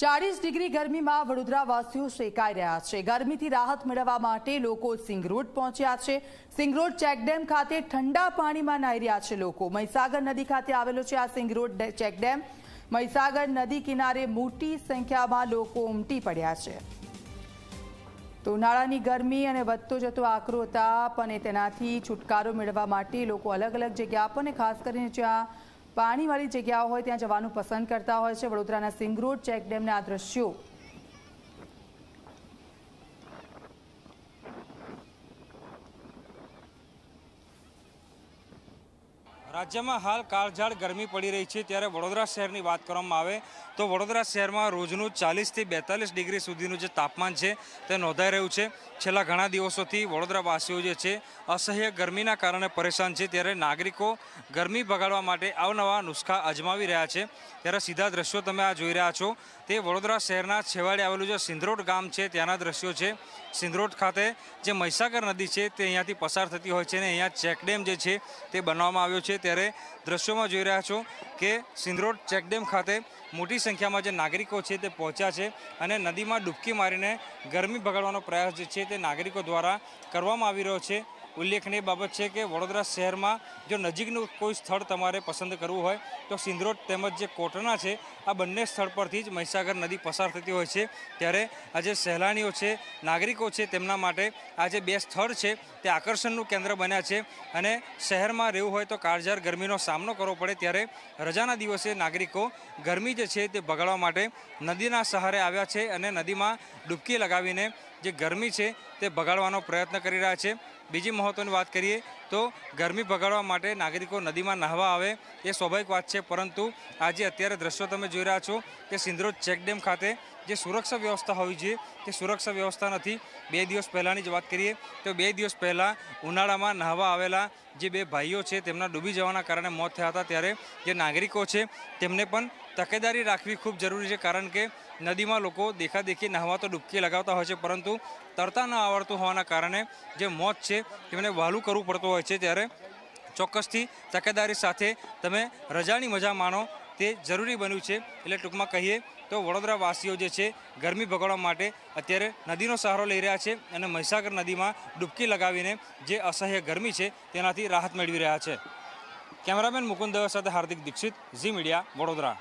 40 degree ગરમીમાં વડોદરાવાસીઓ શેકાઈ રહ્યા છે। ગરમીથી રાહત મેળવવા માટે લોકો સિંગરોડ પહોંચ્યા છે। સિંગરોડ ચેકડેમ ખાતે ઠંડા પાણીમાં નાહી રહ્યા છે લોકો। મહીસાગર નદી ખાતે આવેલો છે આ સિંગરોડ ચેકડેમ। મહીસાગર નદી કિનારે મોટી સંખ્યામાં લોકો ઉમટી પડ્યા છે। તો ઉનાળાની ગરમી અને વધતો જતો આકરો તાપ અને તેનાથી છુટકારો મેળવવા માટે લોકો અલગ અલગ જગ્યા પર અને ખાસ કરીને જ્યાં પાણીવાળી જગ્યાઓ હોય ત્યાં જવાનું પસંદ કરતા હોય છે। વડોદરાના સિંગરોડ ચેકડેમના આ દ્રશ્યો राज्य में हाल कालझाड़ गर्मी पड़ी रही है त्यारे वडोदरा शहर की बात करवामां आवे तो वडोदरा शहर में रोजनू 40 થી 42 डिग्री सुधीनु जे तापमान है ते नोंधाई रह्युं छे। छेल्ला घणा दिवसोथी वडोदरावासीओ जे छे असह्य गर्मीना कारणे परेशान है त्यारे नागरिको गर्मी भगाड़वा माटे अवनवा नुस्खा अजमावी रह्या छे। त्यारे सीधा दृश्यों तमे आ जोई रह्या छो ते वडोदरा शहरना छेवाड़े आवेलुं जे सिंदरोड गाम है त्यांना दृश्यो छे। सिंदरोड खाते जे महीसागर नदी है ते अहींयाथी पसार थती होय छे ने अहींया चेकडेम जे छे ते बनाववामां आव्यो छे। त्यारे दृश्यों में जोई रह्या छो के सिंदरोड चेकडेम खाते मोटी संख्या में जो नागरिकों है पहुंचा है और नदी में डुबकी मारीने गर्मी भगाड़वानो प्रयास है તે નાગરિકો દ્વારા કરવામાં આવી રહ્યો છે। ઉલ્લેખનીય બાબત છે કે વડોદરા શહેરમાં જો નજીકનું કોઈ સ્થળ તમારે પસંદ કરવું હોય તો સિંદરોડ તેમજ જે કોટના છે આ બંને સ્થળ પરથી જ મહીસાગર નદી પસાર થતી હોય છે। ત્યારે આજે સહેલાણીઓ છે નાગરિકો છે તેમના માટે આ જે બે સ્થળ છે તે આકર્ષણનું કેન્દ્ર બન્યા છે અને શહેરમાં રહેવું હોય તો કાળઝાળ ગરમીનો સામનો કરવો પડે ત્યારે રજાના દિવસે નાગરિકો ગરમી જે છે તે ભગાડવા માટે નદીના સહારે આવ્યા છે અને નદીમાં ડૂબકી લગાવીને જે ગરમી છે તે ભગાડવાનો પ્રયત્ન કરી રહ્યા છે। બીજી મહત્વની વાત કરીએ તો ગરમી ભગાડવા માટે નાગરિકો નદીમાં નહાવા આવે એ સ્વાભાવિક વાત છે, પરંતુ આજે અત્યારે દ્રશ્યો તમે જોઈ રહ્યા છો કે સિંદરોડ ચેકડેમ ખાતે જે સુરક્ષા વ્યવસ્થા હોવી જોઈએ તે સુરક્ષા વ્યવસ્થા નથી। બે દિવસ પહેલાંની જ વાત કરીએ તો બે દિવસ પહેલાં ઉનાળામાં નહાવા આવેલા જે બે ભાઈઓ છે તેમના ડૂબી જવાના કારણે મોત થયા હતા। ત્યારે જે નાગરિકો છે તેમને પણ તકેદારી રાખવી ખૂબ જરૂરી છે, કારણ કે નદીમાં લોકો દેખાદેખી નહાવા તો ડૂબકી લગાવતા હોય છે, પરંતુ તરતા ન આવડતું હોવાના કારણે જે મોત છે તેમને વહાલું કરવું પડતું હોય છે। ત્યારે ચોક્કસથી તકેદારી સાથે તમે રજાની મજા માણો તે જરૂરી બન્યું છે। એટલે ટૂંકમાં કહીએ તો વડોદરાવાસીઓ જે છે ગરમી ભગાડવા માટે અત્યારે નદીનો સહારો લઈ રહ્યા છે અને મહીસાગર નદીમાં ડૂબકી લગાવીને જે અસહ્ય ગરમી છે તેનાથી રાહત મેળવી રહ્યા છે। કેમેરામેન મુકુંદ સાથે હાર્દિક દીક્ષિત, ઝી મીડિયા, વડોદરા।